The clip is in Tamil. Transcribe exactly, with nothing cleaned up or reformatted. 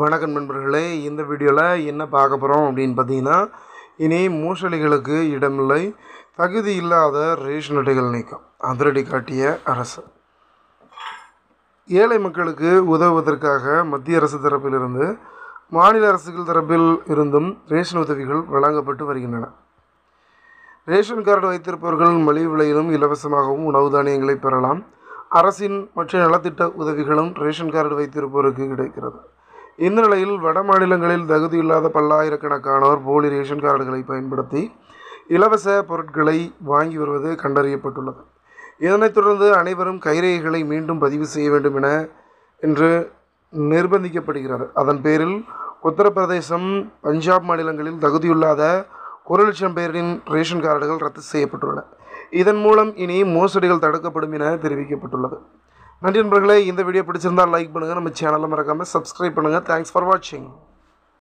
வணக்கம் நண்பர்களே, இந்த வீடியோவில் என்ன பார்க்க போகிறோம் அப்படின்னு பார்த்தீங்கன்னா, இனி மூசலிகளுக்கு இடமில்லை, தகுதி இல்லாத ரேஷன் அட்டைகள் நீக்கம் அதிரடி காட்டிய அரசு. ஏழை மக்களுக்கு உதவுவதற்காக மத்திய அரசு தரப்பிலிருந்து மாநில அரசுகள் தரப்பில் இருந்தும் ரேஷன் உதவிகள் வழங்கப்பட்டு வருகின்றன. ரேஷன் கார்டு வைத்திருப்பவர்கள் மலிவு விலையிலும் இலவசமாகவும் உணவு தானியங்களை பெறலாம். அரசின் மற்ற நலத்திட்ட உதவிகளும் ரேஷன் கார்டு வைத்திருப்பவருக்கு கிடைக்கிறது. இந்த நிலையில் வட மாநிலங்களில் தகுதியில்லாத பல்லாயிரக்கணக்கானோர் போலி ரேஷன் கார்டுகளை பயன்படுத்தி இலவச பொருட்களை வாங்கி வருவது கண்டறியப்பட்டுள்ளது. இதனைத் தொடர்ந்து அனைவரும் கைரேகைகளை மீண்டும் பதிவு செய்ய வேண்டும் என என்று நிர்பந்திக்கப்படுகிறது. அதன் பேரில் உத்தரப்பிரதேசம், பஞ்சாப் மாநிலங்களில் தகுதியில்லாத ஒரு லட்சம் பேரின் ரேஷன் கார்டுகள் ரத்து செய்யப்பட்டுள்ளன. இதன் மூலம் இனி மோசடிகள் தடுக்கப்படும் என தெரிவிக்கப்பட்டுள்ளது. நன்றி நண்பர்களே, இந்த வீடியோ பிடிச்சிருந்தால் லைக் பண்ணுங்கள், நம்ம சேனலை மறக்காமல் சப்ஸ்கிரைப் பண்ணுங்கள். தேங்க்ஸ் ஃபார் வாட்சிங்.